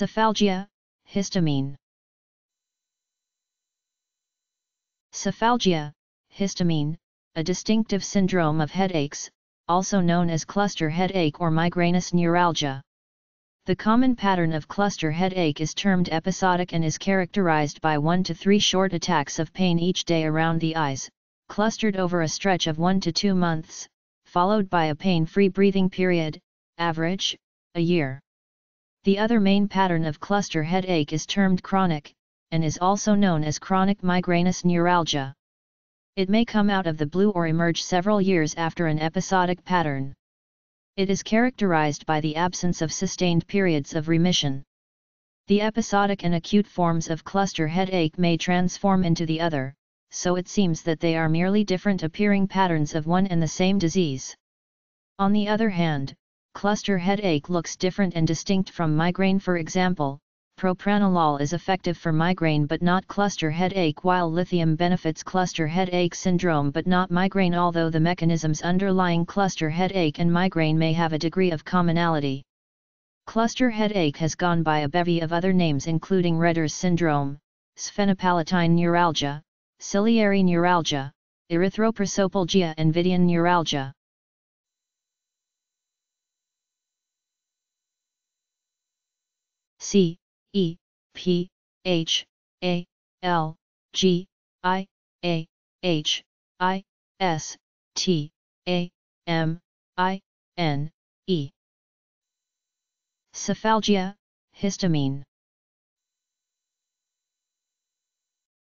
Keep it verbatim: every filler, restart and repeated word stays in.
Cephalgia, histamine. Cephalgia, histamine, a distinctive syndrome of headaches, also known as cluster headache or migrainous neuralgia. The common pattern of cluster headache is termed episodic and is characterized by one to three short attacks of pain each day around the eyes, clustered over a stretch of one to two months, followed by a pain-free breathing period, average, a year. The other main pattern of cluster headache is termed chronic, and is also known as chronic migrainous neuralgia. It may come out of the blue or emerge several years after an episodic pattern. It is characterized by the absence of sustained periods of remission. The episodic and acute forms of cluster headache may transform into the other, so it seems that they are merely different appearing patterns of one and the same disease. On the other hand, cluster headache looks different and distinct from migraine. For example, propranolol is effective for migraine but not cluster headache, while lithium benefits cluster headache syndrome but not migraine, although the mechanisms underlying cluster headache and migraine may have a degree of commonality. Cluster headache has gone by a bevy of other names including Raeder's syndrome, sphenopalatine neuralgia, ciliary neuralgia, erythroprosopalgia and vidian neuralgia. C. E, P, H, A, L, G, I, A, H, I, S, T, A, M, I, N, E. Cephalgia, histamine.